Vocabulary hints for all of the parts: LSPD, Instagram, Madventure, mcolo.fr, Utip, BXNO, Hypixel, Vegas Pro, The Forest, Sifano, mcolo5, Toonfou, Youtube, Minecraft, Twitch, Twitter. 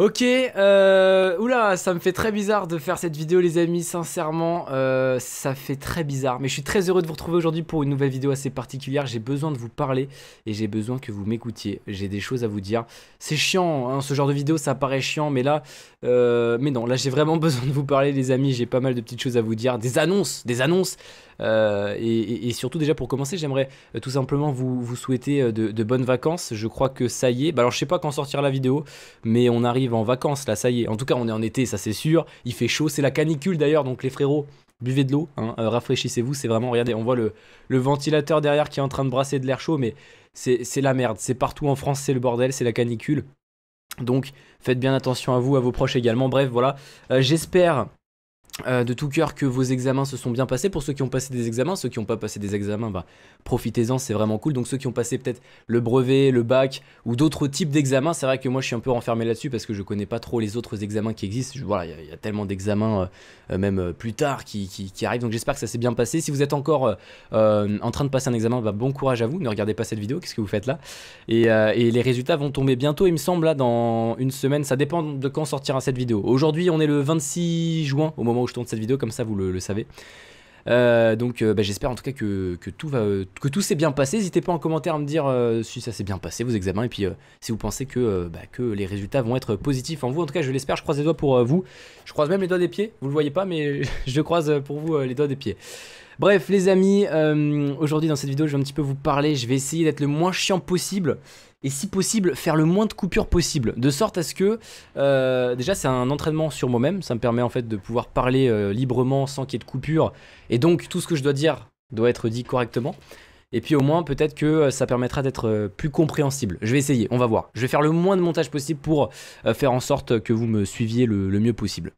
Ok, oula, ça me fait très bizarre de faire cette vidéo les amis, sincèrement, ça fait très bizarre. Mais je suis très heureux de vous retrouver aujourd'hui pour une nouvelle vidéo assez particulière, j'ai besoin de vous parler et j'ai besoin que vous m'écoutiez, j'ai des choses à vous dire. C'est chiant, hein, ce genre de vidéo ça paraît chiant, mais là, mais non, là j'ai vraiment besoin de vous parler les amis, j'ai pas mal de petites choses à vous dire, des annonces. Et surtout déjà pour commencer j'aimerais tout simplement vous souhaiter de bonnes vacances. Je crois que ça y est, bah alors je sais pas quand sortir la vidéo, mais on arrive en vacances là, ça y est, en tout cas on est en été, ça c'est sûr, il fait chaud, c'est la canicule d'ailleurs, donc les frérots buvez de l'eau, hein, rafraîchissez-vous, c'est vraiment, regardez, on voit le ventilateur derrière qui est en train de brasser de l'air chaud, mais c'est la merde, c'est partout en France, c'est le bordel, c'est la canicule, donc faites bien attention à vous, à vos proches également, bref voilà, j'espère de tout cœur que vos examens se sont bien passés. Pour ceux qui ont passé des examens, ceux qui n'ont pas passé des examens, bah, profitez-en, c'est vraiment cool. Donc ceux qui ont passé peut-être le brevet, le bac ou d'autres types d'examens, c'est vrai que moi je suis un peu renfermé là-dessus parce que je connais pas trop les autres examens qui existent. Voilà, il y a tellement d'examens même plus tard qui arrivent. Donc j'espère que ça s'est bien passé. Si vous êtes encore en train de passer un examen, bah, bon courage à vous. Ne regardez pas cette vidéo, qu'est-ce que vous faites là, et les résultats vont tomber bientôt, il me semble, là, dans une semaine. Ça dépend de quand sortira cette vidéo. Aujourd'hui, on est le 26 juin au moment où je tourne cette vidéo, comme ça vous le savez. Donc j'espère en tout cas que tout s'est bien passé. N'hésitez pas en commentaire à me dire si ça s'est bien passé vos examens, et puis si vous pensez que les résultats vont être positifs en vous. En tout cas je l'espère, je croise les doigts pour vous. Je croise même les doigts des pieds, vous le voyez pas mais je croise pour vous les doigts des pieds. Bref les amis, aujourd'hui dans cette vidéo je vais un petit peu vous parler, je vais essayer d'être le moins chiant possible. Et si possible, faire le moins de coupures possible. De sorte à ce que, déjà c'est un entraînement sur moi-même, ça me permet en fait de pouvoir parler librement sans qu'il y ait de coupures. Et donc tout ce que je dois dire doit être dit correctement. Et puis au moins peut-être que ça permettra d'être plus compréhensible. Je vais essayer, on va voir. Je vais faire le moins de montage possible pour faire en sorte que vous me suiviez le mieux possible.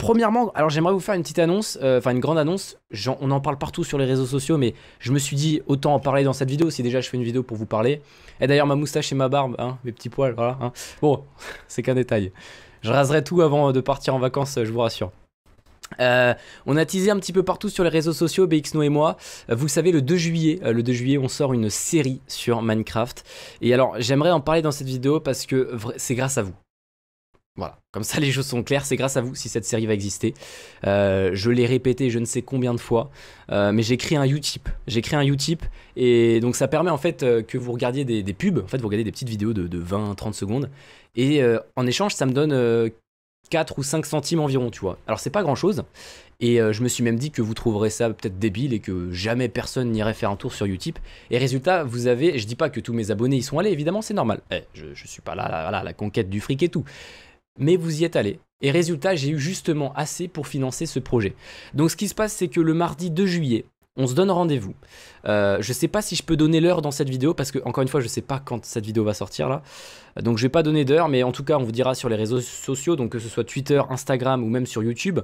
Premièrement, alors j'aimerais vous faire une petite annonce, enfin une grande annonce. On en parle partout sur les réseaux sociaux, mais je me suis dit autant en parler dans cette vidéo si déjà je fais une vidéo pour vous parler. Et d'ailleurs ma moustache et ma barbe, hein, mes petits poils, voilà. Hein. Bon, c'est qu'un détail. Je raserai tout avant de partir en vacances, je vous rassure. On a teasé un petit peu partout sur les réseaux sociaux, BXNO et moi. Vous le savez, le 2 juillet on sort une série sur Minecraft. Et alors j'aimerais en parler dans cette vidéo parce que c'est grâce à vous. Voilà, comme ça les choses sont claires, c'est grâce à vous si cette série va exister. Je l'ai répété je ne sais combien de fois, mais j'ai créé un Utip. J'ai créé un Utip et donc ça permet en fait que vous regardiez des pubs, en fait vous regardez des petites vidéos de 20-30 secondes et en échange ça me donne 4 ou 5 centimes environ, tu vois. Alors c'est pas grand chose et je me suis même dit que vous trouverez ça peut-être débile et que jamais personne n'irait faire un tour sur Utip. Et résultat, vous avez, je dis pas que tous mes abonnés y sont allés, évidemment c'est normal, je suis pas là à la conquête du fric et tout. Mais vous y êtes allé. Et résultat, j'ai eu justement assez pour financer ce projet. Donc ce qui se passe, c'est que le mardi 2 juillet, on se donne rendez-vous. Je sais pas si je peux donner l'heure dans cette vidéo, parce que, encore une fois, je sais pas quand cette vidéo va sortir là. Donc je vais pas donner d'heure, mais en tout cas, on vous dira sur les réseaux sociaux, donc que ce soit Twitter, Instagram ou même sur YouTube.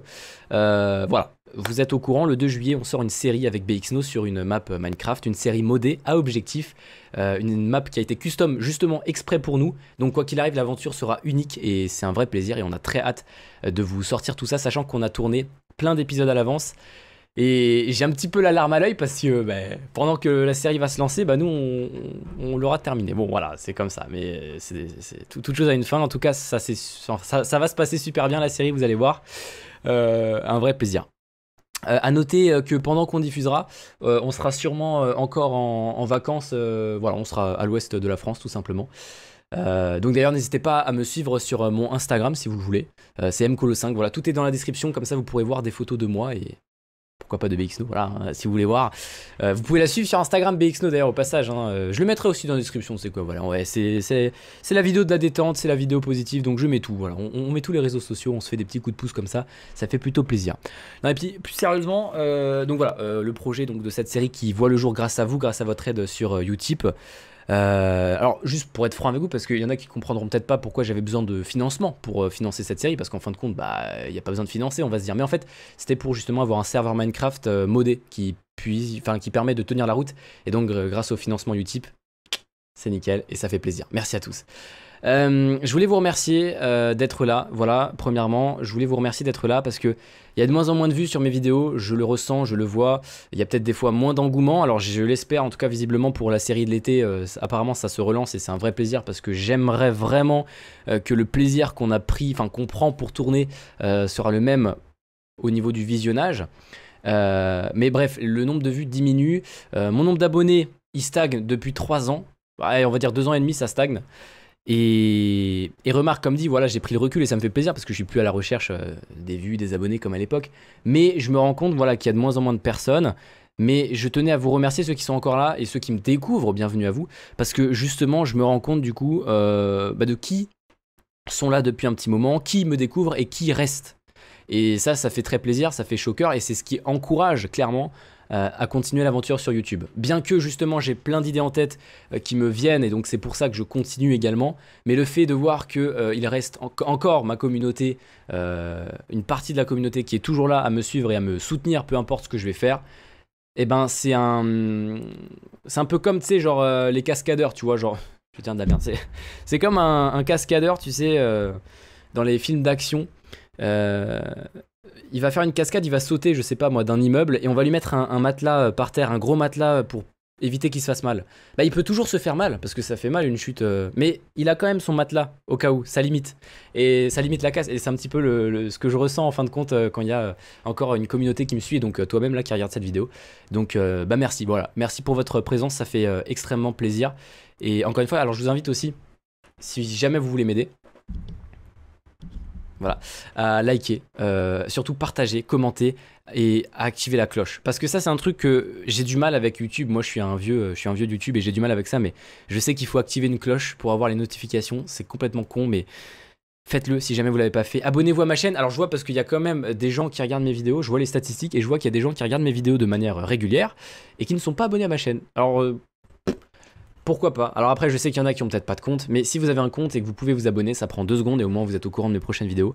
Voilà, vous êtes au courant, le 2 juillet, on sort une série avec BXNO sur une map Minecraft, une série modée à objectif. Une map qui a été custom justement exprès pour nous, donc quoi qu'il arrive l'aventure sera unique et c'est un vrai plaisir et on a très hâte de vous sortir tout ça, sachant qu'on a tourné plein d'épisodes à l'avance et j'ai un petit peu la larme à l'œil parce que bah, pendant que la série va se lancer, bah, nous on l'aura terminée, bon voilà c'est comme ça, mais toute chose a une fin, en tout cas ça va se passer super bien la série, vous allez voir, un vrai plaisir. À noter que pendant qu'on diffusera, on sera sûrement encore en vacances, voilà, on sera à l'ouest de la France tout simplement. Donc d'ailleurs n'hésitez pas à me suivre sur mon Instagram si vous le voulez, c'est mcolo5, voilà, tout est dans la description, comme ça vous pourrez voir des photos de moi et pourquoi pas de BXNO, voilà, hein, si vous voulez voir. Vous pouvez la suivre sur Instagram BXNO d'ailleurs au passage, hein, je le mettrai aussi dans la description, c'est quoi, voilà, ouais, c'est la vidéo de la détente, c'est la vidéo positive, donc je mets tout, voilà, on met tous les réseaux sociaux, on se fait des petits coups de pouce comme ça fait plutôt plaisir. Non, et puis plus sérieusement, donc voilà, le projet donc, de cette série qui voit le jour grâce à vous, grâce à votre aide sur Utip. Alors juste pour être franc avec vous, parce qu'il y en a qui comprendront peut-être pas pourquoi j'avais besoin de financement pour financer cette série, parce qu'en fin de compte bah il n'y a pas besoin de financer on va se dire, mais en fait c'était pour justement avoir un serveur Minecraft modé qui permet de tenir la route, et donc grâce au financement Utip c'est nickel et ça fait plaisir. Merci à tous. Je voulais vous remercier d'être là. Voilà, premièrement, je voulais vous remercier d'être là parce que il y a de moins en moins de vues sur mes vidéos. Je le ressens, je le vois. Il y a peut-être des fois moins d'engouement. Alors je l'espère, en tout cas visiblement pour la série de l'été. Apparemment, ça se relance et c'est un vrai plaisir parce que j'aimerais vraiment que le plaisir qu'on a pris, enfin qu'on prend pour tourner, sera le même au niveau du visionnage. Mais bref, le nombre de vues diminue. Mon nombre d'abonnés, il stagne depuis 3 ans. Ouais, on va dire 2 ans et demi, ça stagne. Et remarque, comme dit, voilà, j'ai pris le recul et ça me fait plaisir parce que je suis plus à la recherche des vues, des abonnés comme à l'époque. Mais je me rends compte, voilà, qu'il y a de moins en moins de personnes. Mais je tenais à vous remercier ceux qui sont encore là et ceux qui me découvrent, bienvenue à vous. Parce que justement, je me rends compte du coup de qui sont là depuis un petit moment, qui me découvre et qui reste. Et ça, ça fait très plaisir, ça fait chaud au cœur et c'est ce qui encourage clairement à continuer l'aventure sur YouTube. Bien que justement j'ai plein d'idées en tête qui me viennent et donc c'est pour ça que je continue également. Mais le fait de voir qu'il reste encore ma communauté, une partie de la communauté qui est toujours là à me suivre et à me soutenir, peu importe ce que je vais faire, et eh ben c'est un peu comme, tu sais, genre les cascadeurs, tu vois, genre putain de la merde, c'est comme un cascadeur, tu sais, dans les films d'action. Il va faire une cascade, il va sauter, je sais pas moi, d'un immeuble et on va lui mettre un matelas par terre, un gros matelas pour éviter qu'il se fasse mal. Bah il peut toujours se faire mal parce que ça fait mal une chute, mais il a quand même son matelas au cas où, ça limite. Et ça limite la casse et c'est un petit peu ce que je ressens en fin de compte quand il y a encore une communauté qui me suit et donc toi-même là qui regarde cette vidéo. Donc bah merci, voilà, merci pour votre présence, ça fait extrêmement plaisir. Et encore une fois, alors je vous invite aussi, si jamais vous voulez m'aider, voilà, à liker, surtout partager, commenter et à activer la cloche. Parce que ça, c'est un truc que j'ai du mal avec YouTube. Moi, je suis un vieux YouTube et j'ai du mal avec ça, mais je sais qu'il faut activer une cloche pour avoir les notifications. C'est complètement con, mais faites-le si jamais vous ne l'avez pas fait. Abonnez-vous à ma chaîne. Alors, je vois parce qu'il y a quand même des gens qui regardent mes vidéos. Je vois les statistiques et je vois qu'il y a des gens qui regardent mes vidéos de manière régulière et qui ne sont pas abonnés à ma chaîne. Alors, pourquoi pas? Alors après, je sais qu'il y en a qui ont peut-être pas de compte, mais si vous avez un compte et que vous pouvez vous abonner, ça prend 2 secondes et au moins vous êtes au courant de mes prochaines vidéos.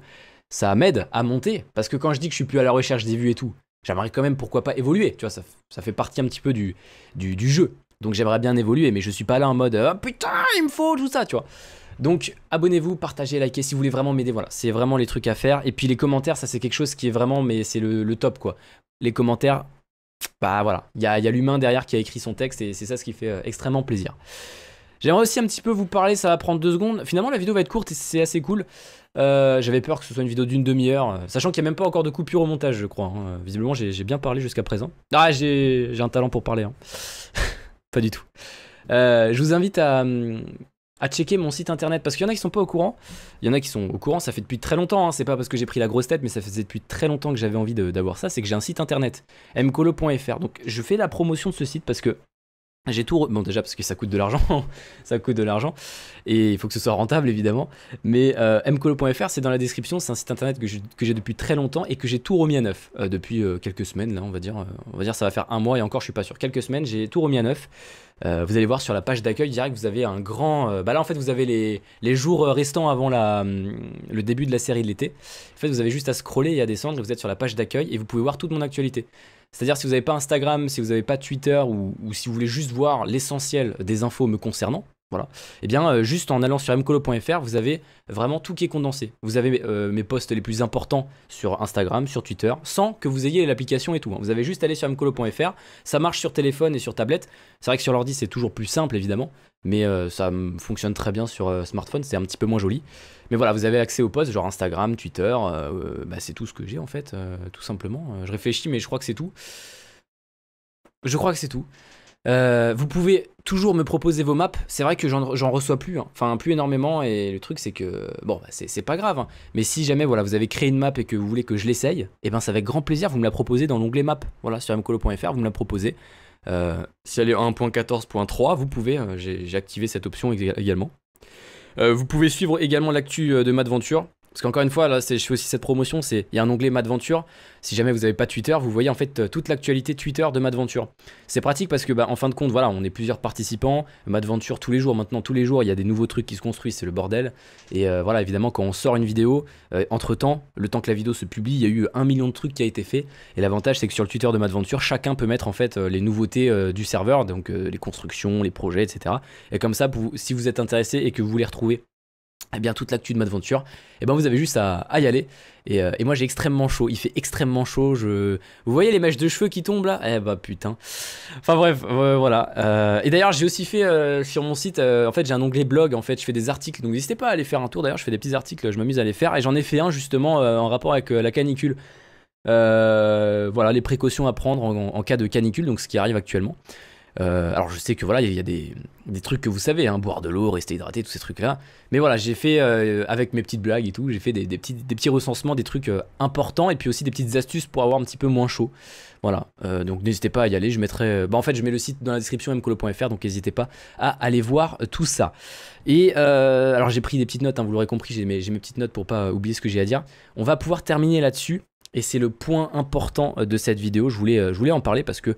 Ça m'aide à monter, parce que quand je dis que je suis plus à la recherche des vues et tout, j'aimerais quand même, pourquoi pas, évoluer, tu vois, ça fait partie un petit peu du jeu. Donc j'aimerais bien évoluer, mais je suis pas là en mode oh, putain, il me faut tout ça, tu vois. Donc abonnez-vous, partagez, likez si vous voulez vraiment m'aider, voilà, c'est vraiment les trucs à faire. Et puis les commentaires, ça c'est quelque chose qui est vraiment, mais c'est le top quoi. Les commentaires, bah voilà, il y a l'humain derrière qui a écrit son texte et c'est ça ce qui fait extrêmement plaisir. J'aimerais aussi un petit peu vous parler, ça va prendre 2 secondes. Finalement la vidéo va être courte et c'est assez cool. J'avais peur que ce soit une vidéo d'une demi-heure, sachant qu'il n'y a même pas encore de coupure au montage je crois. Hein. Visiblement j'ai bien parlé jusqu'à présent. Ah j'ai un talent pour parler, hein. Pas du tout. Je vous invite à checker mon site internet parce qu'il y en a qui sont pas au courant, il y en a qui sont au courant, ça fait depuis très longtemps, hein. C'est pas parce que j'ai pris la grosse tête mais ça faisait depuis très longtemps que j'avais envie d'avoir ça, c'est que j'ai un site internet, mcolo.fr, donc je fais la promotion de ce site parce que j'ai tout, bon déjà parce que ça coûte de l'argent, ça coûte de l'argent et il faut que ce soit rentable évidemment, mais mcolo.fr c'est dans la description, c'est un site internet que j'ai depuis très longtemps et que j'ai tout remis à neuf depuis quelques semaines là, on va dire ça va faire un mois et encore je suis pas sûr, quelques semaines, j'ai tout remis à neuf. Vous allez voir sur la page d'accueil direct, vous avez un grand... bah là en fait vous avez les jours restants avant le début de la série de l'été. En fait vous avez juste à scroller et à descendre, vous êtes sur la page d'accueil et vous pouvez voir toute mon actualité. C'est-à-dire si vous n'avez pas Instagram, si vous n'avez pas Twitter ou si vous voulez juste voir l'essentiel des infos me concernant, voilà. Et bien juste en allant sur mcolo.fr, vous avez vraiment tout qui est condensé. Vous avez mes posts les plus importants sur Instagram, sur Twitter, sans que vous ayez l'application et tout. Hein. Vous avez juste à aller sur mcolo.fr, ça marche sur téléphone et sur tablette. C'est vrai que sur l'ordi c'est toujours plus simple évidemment, mais ça fonctionne très bien sur smartphone, c'est un petit peu moins joli. Mais voilà, vous avez accès aux posts, genre Instagram, Twitter, bah, c'est tout ce que j'ai en fait, tout simplement. Je réfléchis mais je crois que c'est tout. Je crois que c'est tout. Vous pouvez toujours me proposer vos maps, c'est vrai que j'en reçois plus, hein. Enfin plus énormément et le truc c'est que, bon bah, c'est pas grave, hein. Mais si jamais voilà, vous avez créé une map et que vous voulez que je l'essaye, et ben c'est avec grand plaisir, vous me la proposez dans l'onglet map, voilà sur mcolo.fr, vous me la proposez, si elle est 1.14.3 vous pouvez, j'ai activé cette option également, vous pouvez suivre également l'actu de Madventure. Parce qu'encore une fois, là, je fais aussi cette promotion, il y a un onglet Madventure. Si jamais vous n'avez pas Twitter, vous voyez en fait toute l'actualité Twitter de Madventure. C'est pratique parce que, bah, en fin de compte, voilà, on est plusieurs participants. Madventure tous les jours, maintenant tous les jours, il y a des nouveaux trucs qui se construisent, c'est le bordel. Et voilà, évidemment, quand on sort une vidéo, entre-temps, le temps que la vidéo se publie, il y a eu 1 million de trucs qui a été fait. Et l'avantage, c'est que sur le Twitter de Madventure, chacun peut mettre en fait les nouveautés du serveur, donc les constructions, les projets, etc. Et comme ça, si vous êtes intéressé et que vous voulez retrouver eh bien toute l'actu de Madventure, eh ben vous avez juste à y aller. Et moi j'ai extrêmement chaud, il fait extrêmement chaud. Vous voyez les mèches de cheveux qui tombent là? Eh bah putain. Enfin bref, voilà. Et d'ailleurs j'ai aussi fait sur mon site, en fait j'ai un onglet blog, en fait je fais des articles. Donc n'hésitez pas à aller faire un tour, d'ailleurs je fais des petits articles, je m'amuse à les faire. Et j'en ai fait un justement en rapport avec la canicule. Voilà les précautions à prendre en cas de canicule, donc ce qui arrive actuellement. Alors je sais que voilà il y a des trucs que vous savez hein, boire de l'eau, rester hydraté, tous ces trucs là, mais voilà j'ai fait avec mes petites blagues et tout, j'ai fait des petits recensements des trucs importants et puis aussi des petites astuces pour avoir un petit peu moins chaud, voilà. Donc n'hésitez pas à y aller, je mettrai en fait je mets le site dans la description mcolo.fr, donc n'hésitez pas à aller voir tout ça. Et alors j'ai pris des petites notes hein, vous l'aurez compris, j'ai mes petites notes pour pas oublier ce que j'ai à dire. On va pouvoir terminer là dessus et c'est le point important de cette vidéo. Je voulais en parler parce que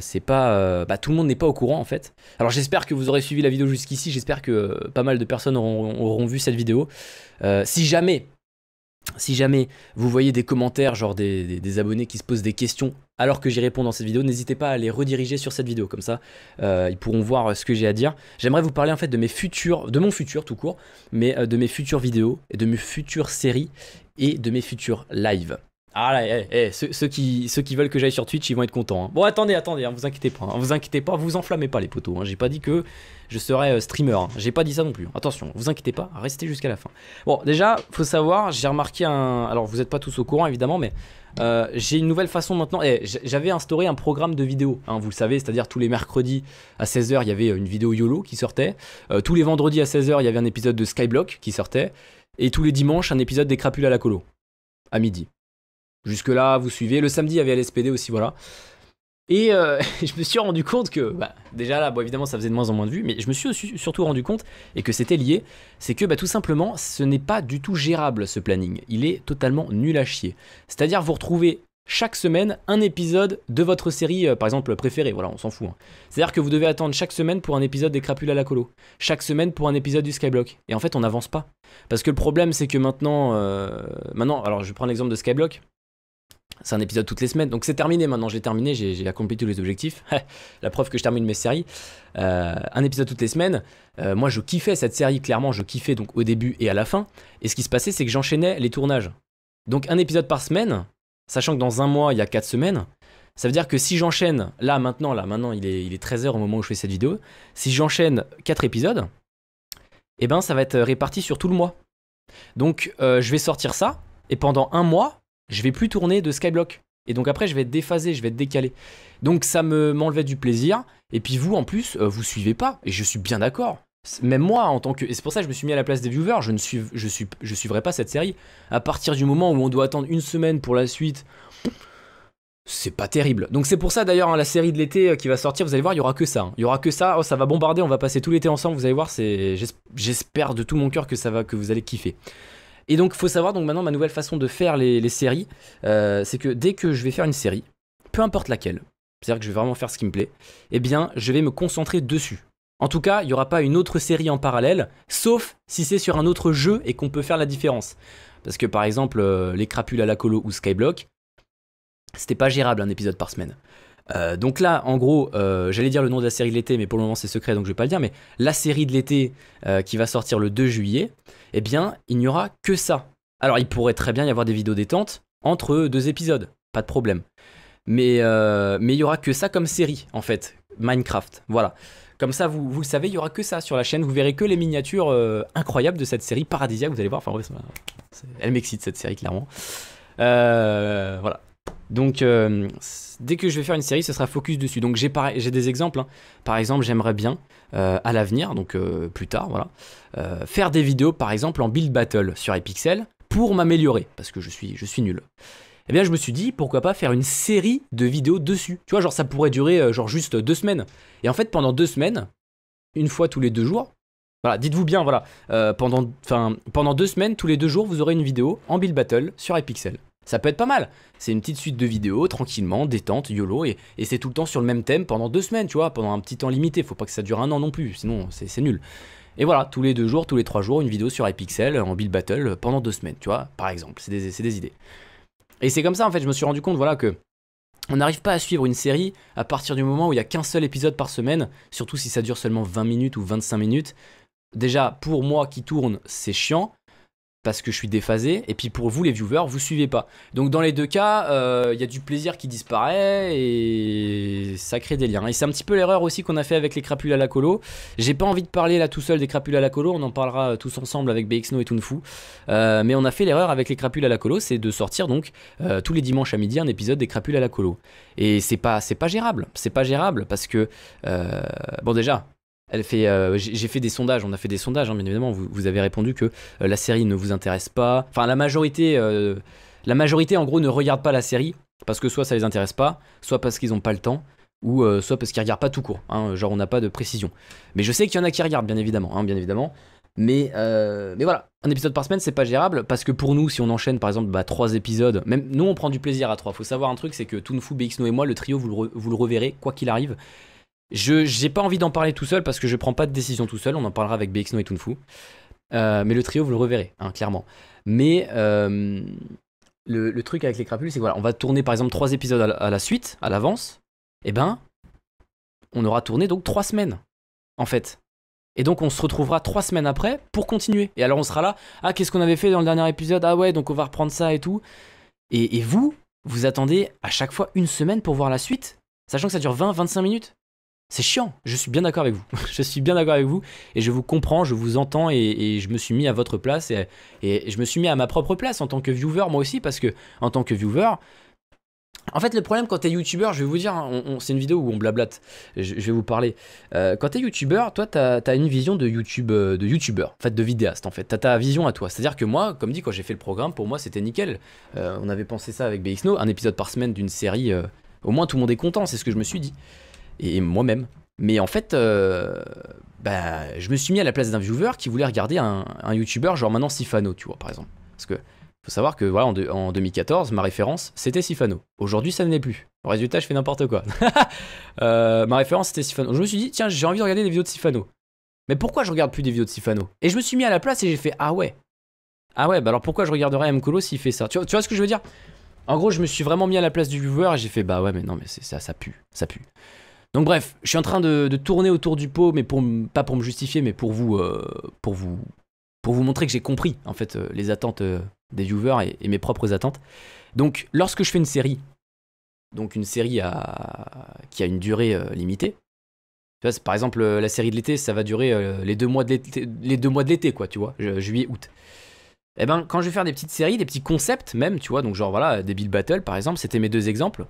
c'est pas, tout le monde n'est pas au courant en fait. Alors j'espère que vous aurez suivi la vidéo jusqu'ici, j'espère que pas mal de personnes auront vu cette vidéo. Si jamais vous voyez des commentaires, genre des abonnés qui se posent des questions alors que j'y réponds dans cette vidéo, n'hésitez pas à les rediriger sur cette vidéo, comme ça ils pourront voir ce que j'ai à dire. J'aimerais vous parler en fait de mon futur tout court, mais de mes futures vidéos, et de mes futures séries et de mes futurs lives. Ah là, ceux qui veulent que j'aille sur Twitch, ils vont être contents. Hein. Bon, attendez, hein, vous inquiétez pas, hein, vous inquiétez pas, vous enflammez pas les potos. Hein, j'ai pas dit que je serais streamer, hein, j'ai pas dit ça non plus. Hein, attention, vous inquiétez pas, restez jusqu'à la fin. Bon, déjà, faut savoir, j'ai remarqué un. Alors, vous n'êtes pas tous au courant évidemment, mais j'ai une nouvelle façon maintenant. J'avais instauré un programme de vidéos, hein, vous le savez, c'est-à-dire tous les mercredis à 16h, il y avait une vidéo YOLO qui sortait. Tous les vendredis à 16h, il y avait un épisode de Skyblock qui sortait. Et tous les dimanches, un épisode des Crapules à la colo, à midi. Jusque là vous suivez, le samedi il y avait LSPD aussi, voilà. Et je me suis rendu compte que, déjà là, bon évidemment ça faisait de moins en moins de vues, mais je me suis aussi, surtout rendu compte, et que c'était lié, c'est que tout simplement ce n'est pas du tout gérable ce planning, il est totalement nul à chier. C'est-à-dire vous retrouvez chaque semaine un épisode de votre série par exemple préférée, voilà on s'en fout. Hein. C'est-à-dire que vous devez attendre chaque semaine pour un épisode des Crapules à la colo, chaque semaine pour un épisode du Skyblock, et en fait on n'avance pas. Parce que le problème c'est que maintenant, alors je prends l'exemple de Skyblock. C'est un épisode toutes les semaines, donc c'est terminé maintenant, j'ai terminé, j'ai accompli tous les objectifs, la preuve que je termine mes séries, un épisode toutes les semaines, moi je kiffais cette série, clairement je kiffais donc au début et à la fin, et ce qui se passait c'est que j'enchaînais les tournages, donc un épisode par semaine, sachant que dans un mois il y a 4 semaines, ça veut dire que si j'enchaîne, là maintenant il est 13h au moment où je fais cette vidéo, si j'enchaîne 4 épisodes, et ben ça va être réparti sur tout le mois, donc je vais sortir ça, et pendant un mois, je vais plus tourner de Skyblock. Et donc après, je vais être déphasé, je vais être décalé. Donc ça m'enlevait du plaisir. Et puis vous, en plus, vous suivez pas. Et je suis bien d'accord. Même moi, en tant que... Et c'est pour ça que je me suis mis à la place des viewers. Je suivrai pas cette série. À partir du moment où on doit attendre une semaine pour la suite... C'est pas terrible. Donc c'est pour ça d'ailleurs hein, la série de l'été qui va sortir, vous allez voir, il y aura que ça. Hein. Il y aura que ça. Oh, ça va bombarder, on va passer tout l'été ensemble. Vous allez voir, j'espère de tout mon cœur que ça va, que vous allez kiffer. Et donc, il faut savoir, donc maintenant, ma nouvelle façon de faire les séries, c'est que dès que je vais faire une série, peu importe laquelle, c'est-à-dire que je vais vraiment faire ce qui me plaît, eh bien, je vais me concentrer dessus. En tout cas, il n'y aura pas une autre série en parallèle, sauf si c'est sur un autre jeu et qu'on peut faire la différence. Parce que, par exemple, les Crapules à la colo ou Skyblock, c'était pas gérable un épisode par semaine. Donc là, en gros, j'allais dire le nom de la série de l'été, mais pour le moment c'est secret, donc je vais pas le dire, mais la série de l'été qui va sortir le 2 juillet, eh bien, il n'y aura que ça. Alors, il pourrait très bien y avoir des vidéos détentes entre deux épisodes, pas de problème. Mais il n'y aura que ça comme série, en fait, Minecraft, voilà. Comme ça, vous le savez, il n'y aura que ça sur la chaîne, vous verrez que les miniatures incroyables de cette série paradisiaque, vous allez voir, enfin bref, elle m'excite cette série, clairement. Voilà. Donc dès que je vais faire une série, ce sera focus dessus. Donc j'ai des exemples. Hein. Par exemple, j'aimerais bien à l'avenir, donc plus tard, voilà, faire des vidéos par exemple en build battle sur Hypixel pour m'améliorer parce que je suis nul. Eh bien, je me suis dit pourquoi pas faire une série de vidéos dessus. Tu vois, genre ça pourrait durer genre juste 2 semaines. Et en fait, pendant 2 semaines, une fois tous les 2 jours, Voilà, dites-vous bien, voilà, pendant 2 semaines, tous les 2 jours, vous aurez une vidéo en build battle sur Hypixel. Ça peut être pas mal. C'est une petite suite de vidéos, tranquillement, détente, YOLO, et c'est tout le temps sur le même thème pendant 2 semaines, tu vois, pendant un petit temps limité. Faut pas que ça dure 1 an non plus, sinon c'est nul. Et voilà, tous les 2 jours, tous les 3 jours, une vidéo sur Hypixel en build battle pendant 2 semaines, tu vois, par exemple. C'est des idées. Et c'est comme ça, en fait, je me suis rendu compte, voilà, que on n'arrive pas à suivre une série à partir du moment où il n'y a qu'un seul épisode par semaine, surtout si ça dure seulement 20 minutes ou 25 minutes. Déjà, pour moi qui tourne, c'est chiant, parce que je suis déphasé, et puis pour vous les viewers, vous suivez pas. Donc dans les 2 cas, y a du plaisir qui disparaît, et ça crée des liens. Et c'est un petit peu l'erreur aussi qu'on a fait avec les crapules à la colo. J'ai pas envie de parler là tout seul des crapules à la colo, on en parlera tous ensemble avec BXNO et Toonfou. Mais on a fait l'erreur avec les crapules à la colo, c'est de sortir donc tous les dimanches à midi un épisode des crapules à la colo. Et c'est pas gérable, parce que, bon déjà... j'ai fait des sondages, on a fait des sondages, hein, bien évidemment, vous avez répondu que la série ne vous intéresse pas. Enfin, la majorité en gros ne regarde pas la série, parce que soit ça les intéresse pas, soit parce qu'ils n'ont pas le temps, ou soit parce qu'ils regardent pas tout court, hein, genre on n'a pas de précision. Mais je sais qu'il y en a qui regardent, bien évidemment, hein, bien évidemment. Mais voilà, un épisode par semaine, c'est pas gérable, parce que pour nous, si on enchaîne par exemple 3 épisodes, même nous on prend du plaisir à 3. Faut savoir un truc, c'est que Toonfou, BXNO et moi, le trio, vous le reverrez quoi qu'il arrive. J'ai pas envie d'en parler tout seul parce que je prends pas de décision tout seul, on en parlera avec BXNO et Toonfou. Mais le trio, vous le reverrez, hein, clairement. Mais le truc avec les crapules, c'est que voilà, on va tourner par exemple 3 épisodes à la suite, à l'avance. Et ben, on aura tourné donc 3 semaines, en fait. Et donc on se retrouvera 3 semaines après pour continuer. Et alors on sera là, ah qu'est-ce qu'on avait fait dans le dernier épisode? Ah ouais, donc on va reprendre ça et tout. Et vous attendez à chaque fois 1 semaine pour voir la suite, sachant que ça dure 20-25 minutes. C'est chiant, je suis bien d'accord avec vous, et je vous comprends, je vous entends, et je me suis mis à votre place, et je me suis mis à ma propre place en tant que viewer, moi aussi, parce que en tant que viewer, en fait le problème quand t'es youtubeur, je vais vous dire, c'est une vidéo où on blablate, je vais vous parler, quand t'es youtubeur, toi t'as une vision de youtubeur, en fait de vidéaste en fait, t'as ta vision à toi, c'est-à-dire que moi, comme dit, quand j'ai fait le programme, pour moi c'était nickel, on avait pensé ça avec BXNO, un épisode par semaine d'une série, au moins tout le monde est content, c'est ce que je me suis dit. Et moi-même. Mais en fait, bah, je me suis mis à la place d'un viewer qui voulait regarder un youtubeur, genre maintenant Sifano, tu vois, par exemple. Parce que faut savoir que voilà, en 2014, ma référence, c'était Sifano. Aujourd'hui, ça ne l'est plus. Au résultat, je fais n'importe quoi. Ma référence, c'était Sifano. Je me suis dit, tiens, j'ai envie de regarder des vidéos de Sifano. Mais pourquoi je regarde plus des vidéos de Sifano? Et je me suis mis à la place et j'ai fait, ah ouais. Ah ouais, bah alors pourquoi je regarderais mcolo s'il fait ça? Tu vois ce que je veux dire? En gros, je me suis vraiment mis à la place du viewer et j'ai fait, bah ouais, mais non, mais ça pue. Donc bref, je suis en train de tourner autour du pot, mais pas pour me justifier, mais pour vous montrer que j'ai compris en fait les attentes des viewers et mes propres attentes. Donc lorsque je fais une série, qui a une durée limitée, tu vois, par exemple la série de l'été, ça va durer les 2 mois de l'été, quoi, tu vois, juillet, août. Et ben quand je vais faire des petites séries, des petits concepts même, tu vois, donc genre voilà, des build battles par exemple, c'était mes 2 exemples.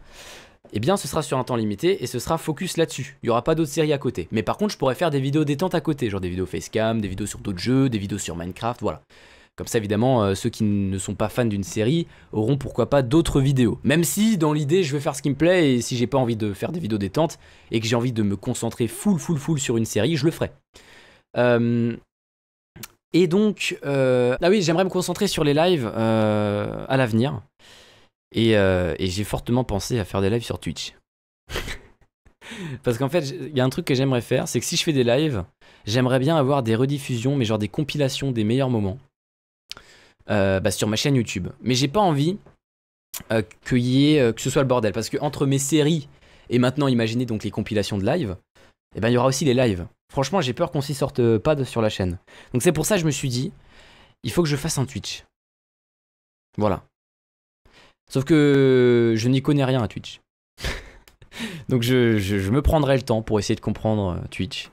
Eh bien, ce sera sur un temps limité et ce sera focus là-dessus. Il n'y aura pas d'autres séries à côté. Mais par contre, je pourrais faire des vidéos détente à côté, genre des vidéos facecam, des vidéos sur d'autres jeux, des vidéos sur Minecraft, voilà. Comme ça, évidemment, ceux qui ne sont pas fans d'une série auront pourquoi pas d'autres vidéos. Même si, dans l'idée, je veux faire ce qui me plaît, et si j'ai pas envie de faire des vidéos détente et que j'ai envie de me concentrer full sur une série, je le ferai. Et donc... Ah oui, j'aimerais me concentrer sur les lives à l'avenir. Et j'ai fortement pensé à faire des lives sur Twitch. Parce qu'en fait, il y a un truc que j'aimerais faire, c'est que si je fais des lives, j'aimerais bien avoir des rediffusions, mais genre des compilations des meilleurs moments bah sur ma chaîne YouTube. Mais j'ai pas envie que ce soit le bordel, parce que entre mes séries et maintenant, imaginez donc les compilations de live, eh ben, y aura aussi les lives. Franchement, j'ai peur qu'on s'y sorte pas sur la chaîne. Donc c'est pour ça que je me suis dit, il faut que je fasse un Twitch. Voilà. Sauf que je n'y connais rien à Twitch. Donc je me prendrai le temps pour essayer de comprendre Twitch.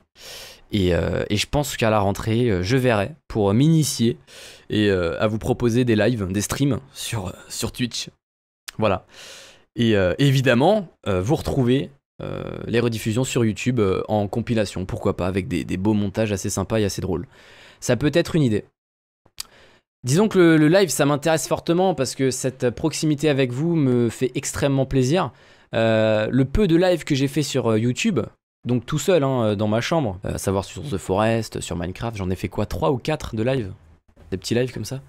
Et je pense qu'à la rentrée, je verrai pour m'initier et à vous proposer des lives, des streams sur Twitch. Voilà. Et évidemment, vous retrouvez les rediffusions sur YouTube en compilation, pourquoi pas, avec des beaux montages assez sympas et assez drôles. Ça peut être une idée. Disons que le live, ça m'intéresse fortement parce que cette proximité avec vous me fait extrêmement plaisir. Le peu de live que j'ai fait sur YouTube, Donc tout seul hein, dans ma chambre, à savoir sur The Forest, sur Minecraft, j'en ai fait quoi 3 ou 4 de live, des petits lives comme ça.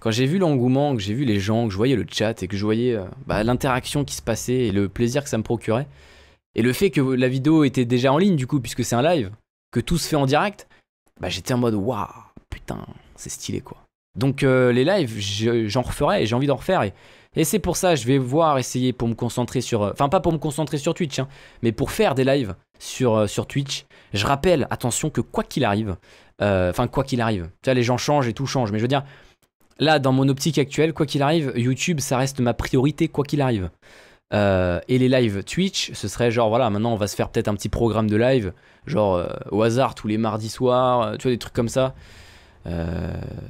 Quand j'ai vu l'engouement, que j'ai vu les gens, que je voyais le chat et que je voyais l'interaction qui se passait et le plaisir que ça me procurait, et le fait que la vidéo était déjà en ligne du coup puisque c'est un live, que tout se fait en direct, bah j'étais en mode waouh, putain, c'est stylé quoi. Donc les lives, j'en referai et j'ai envie d'en refaire. Et c'est pour ça, je vais voir, essayer pour me concentrer sur... Enfin, pas pour me concentrer sur Twitch, hein, mais pour faire des lives sur Twitch. Je rappelle, attention, que quoi qu'il arrive... Enfin, quoi qu'il arrive. Tu vois, les gens changent et tout change. Mais je veux dire, là, dans mon optique actuelle, quoi qu'il arrive, YouTube, ça reste ma priorité, quoi qu'il arrive. Et les lives Twitch, ce serait genre, voilà, maintenant, on va se faire peut-être un petit programme de live, genre au hasard, tous les mardis soirs, tu vois, des trucs comme ça.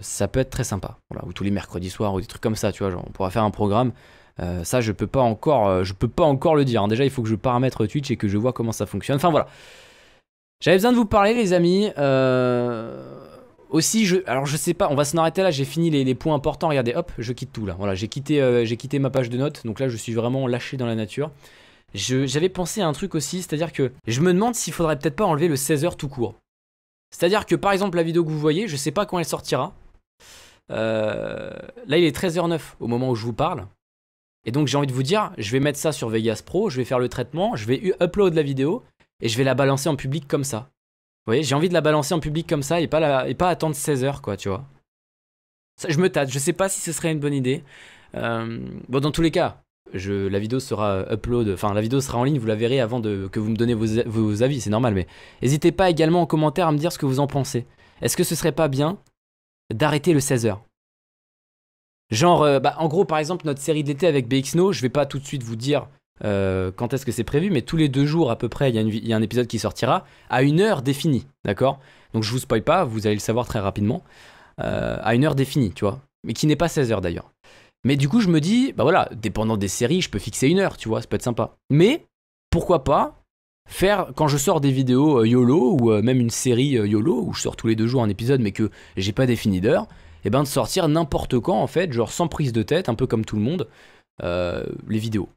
Ça peut être très sympa, voilà, ou tous les mercredis soirs ou des trucs comme ça, tu vois, genre on pourra faire un programme. Ça je peux pas encore le dire hein. Déjà il faut que je paramètre Twitch et que je vois comment ça fonctionne, enfin voilà. J'avais besoin de vous parler les amis. Aussi alors je sais pas, on va s'en arrêter là, j'ai fini les points importants. Regardez, hop, je quitte tout là, voilà, j'ai quitté ma page de notes, donc là je suis vraiment lâché dans la nature. J'avais pensé à un truc aussi, c'est à dire que je me demande s'il faudrait peut-être pas enlever le 16h tout court. C'est-à-dire que par exemple la vidéo que vous voyez, je sais pas quand elle sortira. Là il est 13h09 au moment où je vous parle. Et donc j'ai envie de vous dire, je vais mettre ça sur Vegas Pro, je vais faire le traitement, je vais upload la vidéo et je vais la balancer en public comme ça. Vous voyez, j'ai envie de la balancer en public comme ça et pas attendre 16h quoi, tu vois. Ça, je me tâte, je sais pas si ce serait une bonne idée. Bon, dans tous les cas, la vidéo sera upload, enfin la vidéo sera en ligne, vous la verrez avant que vous me donnez vos avis, c'est normal, mais n'hésitez pas également en commentaire à me dire ce que vous en pensez. Est-ce que ce serait pas bien d'arrêter le 16h? Genre, en gros, par exemple, notre série de l'été avec BXNO, je vais pas tout de suite vous dire quand est-ce que c'est prévu, mais tous les 2 jours à peu près, il y a un épisode qui sortira à une heure définie, d'accord? Donc je vous spoil pas, vous allez le savoir très rapidement, à une heure définie, tu vois, mais qui n'est pas 16h d'ailleurs. Mais du coup, je me dis, bah voilà, dépendant des séries, je peux fixer une heure, tu vois, ça peut être sympa. Mais, pourquoi pas faire, quand je sors des vidéos YOLO, ou même une série YOLO, où je sors tous les 2 jours un épisode, mais que j'ai pas défini d'heure, et ben de sortir n'importe quand, en fait, genre sans prise de tête, un peu comme tout le monde, les vidéos.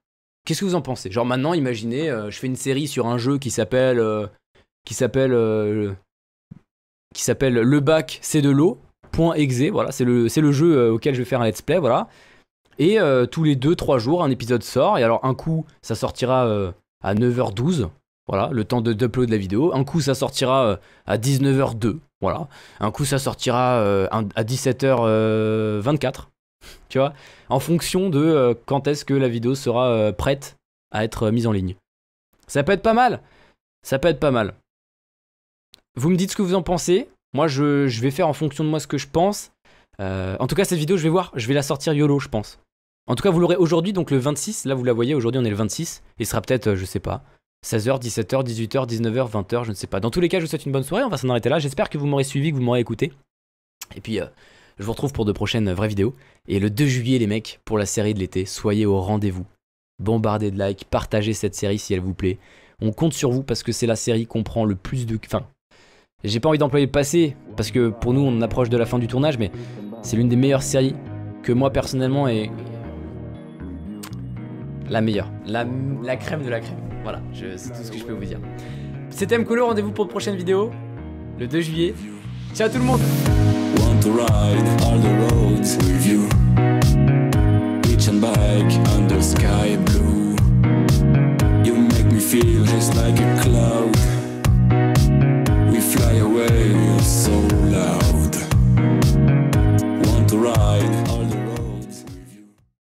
Qu'est-ce que vous en pensez? Genre maintenant, imaginez, je fais une série sur un jeu qui s'appelle Le Bac, c'est de l'eau, .exe, voilà, c'est le jeu auquel je vais faire un let's play, voilà. Et tous les 2-3 jours, un épisode sort. Et alors, un coup, ça sortira à 9h12. Voilà, le temps d'upload la vidéo. Un coup, ça sortira à 19h02. Voilà. Un coup, ça sortira à 17h24. Tu vois, en fonction de quand est-ce que la vidéo sera prête à être mise en ligne. Ça peut être pas mal. Ça peut être pas mal. Vous me dites ce que vous en pensez. Moi, je vais faire en fonction de moi ce que je pense. En tout cas, cette vidéo, je vais voir. Je vais la sortir YOLO, je pense. En tout cas, vous l'aurez aujourd'hui, donc le 26. Là, vous la voyez, aujourd'hui, on est le 26. Il sera peut-être, je sais pas, 16h, 17h, 18h, 19h, 20h, je ne sais pas. Dans tous les cas, je vous souhaite une bonne soirée. On va s'en arrêter là. J'espère que vous m'aurez suivi, que vous m'aurez écouté. Et puis, je vous retrouve pour de prochaines vraies vidéos. Et le 2 juillet, les mecs, pour la série de l'été, soyez au rendez-vous. Bombardez de likes, partagez cette série si elle vous plaît. On compte sur vous parce que c'est la série qu'on prend le plus de... Enfin, j'ai pas envie d'employer le passé, parce que pour nous, on approche de la fin du tournage, mais... C'est l'une des meilleures séries que moi personnellement est la meilleure, la crème de la crème. Voilà, c'est tout ce que je peux vous dire. C'était mcolo, rendez-vous pour de prochaines vidéos le 2 juillet. Ciao tout le monde.